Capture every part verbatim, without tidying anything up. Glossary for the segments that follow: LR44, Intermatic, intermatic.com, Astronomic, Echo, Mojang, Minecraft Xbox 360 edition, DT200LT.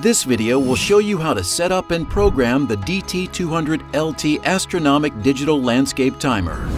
This video will show you how to set up and program the D T two hundred L T Astronomic Digital Landscape Timer.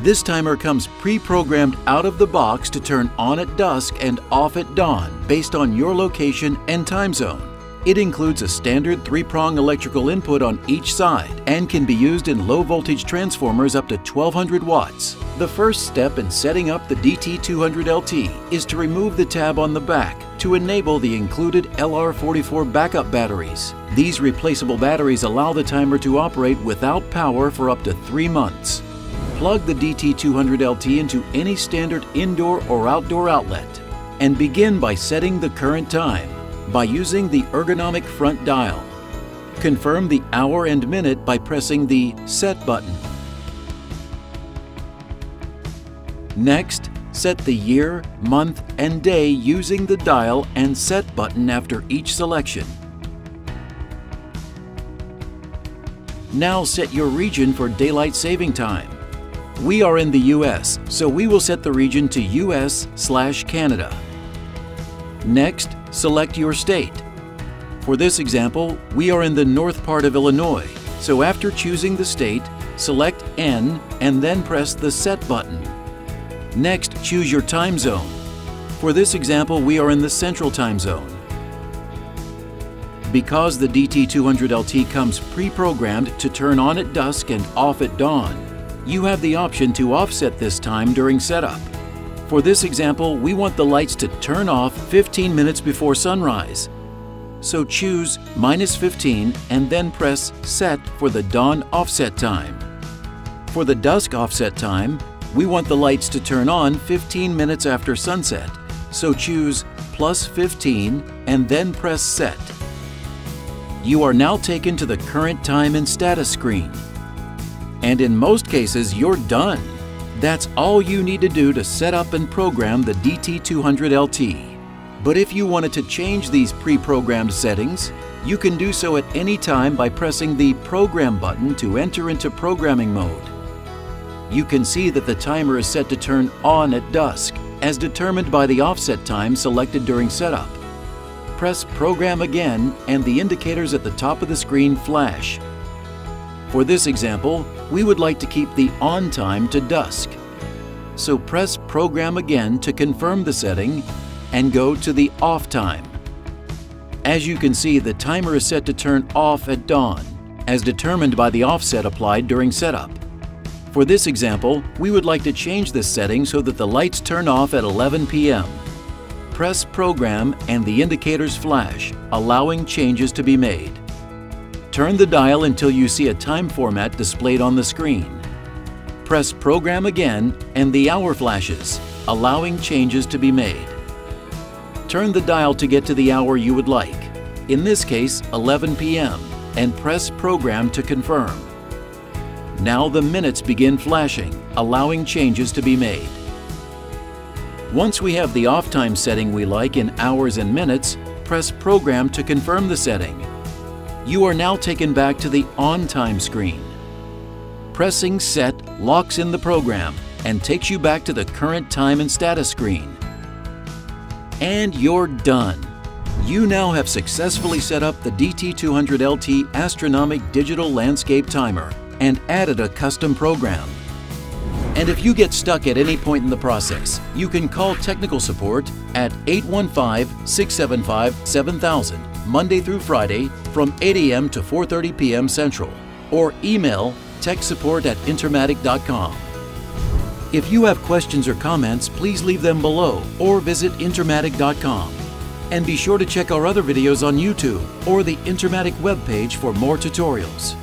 This timer comes pre-programmed out of the box to turn on at dusk and off at dawn based on your location and time zone. It includes a standard three-prong electrical input on each side and can be used in low-voltage transformers up to twelve hundred watts. The first step in setting up the D T two hundred L T is to remove the tab on the back to enable the included L R forty-four backup batteries. These replaceable batteries allow the timer to operate without power for up to three months. Plug the D T two hundred L T into any standard indoor or outdoor outlet and begin by setting the current time by using the ergonomic front dial. Confirm the hour and minute by pressing the Set button. Next, set the year, month, and day using the dial and Set button after each selection. Now set your region for daylight saving time. We are in the U S, so we will set the region to U S slash Canada. Next, select your state. For this example, we are in the north part of Illinois, so after choosing the state, select N and then press the Set button. Next, choose your time zone. For this example, we are in the Central Time Zone. Because the D T two hundred L T comes pre-programmed to turn on at dusk and off at dawn, you have the option to offset this time during setup. For this example, we want the lights to turn off fifteen minutes before sunrise. So choose minus fifteen and then press Set for the dawn offset time. For the dusk offset time, we want the lights to turn on fifteen minutes after sunset. So choose plus fifteen and then press Set. You are now taken to the current time and status screen. And in most cases, you're done. That's all you need to do to set up and program the D T two hundred L T. But if you wanted to change these pre-programmed settings, you can do so at any time by pressing the Program button to enter into programming mode. You can see that the timer is set to turn on at dusk, as determined by the offset time selected during setup. Press Program again, and the indicators at the top of the screen flash. For this example, we would like to keep the on time to dusk. So press Program again to confirm the setting and go to the off time. As you can see, the timer is set to turn off at dawn, as determined by the offset applied during setup. For this example, we would like to change this setting so that the lights turn off at eleven P M Press Program and the indicators flash, allowing changes to be made. Turn the dial until you see a time format displayed on the screen. Press Program again and the hour flashes, allowing changes to be made. Turn the dial to get to the hour you would like, in this case eleven P M, and press Program to confirm. Now the minutes begin flashing, allowing changes to be made. Once we have the off time setting we like in hours and minutes, press Program to confirm the setting. You are now taken back to the On Time screen. Pressing Set locks in the program and takes you back to the current time and status screen. And you're done. You now have successfully set up the D T two hundred L T Astronomic Digital Landscape Timer and added a custom program. And if you get stuck at any point in the process, you can call technical support at eight one five, six seven five, seven thousand. Monday through Friday from eight A M to four thirty P M Central, or email tech support at intermatic dot com. If you have questions or comments, please leave them below or visit intermatic dot com. And be sure to check our other videos on YouTube or the Intermatic webpage for more tutorials.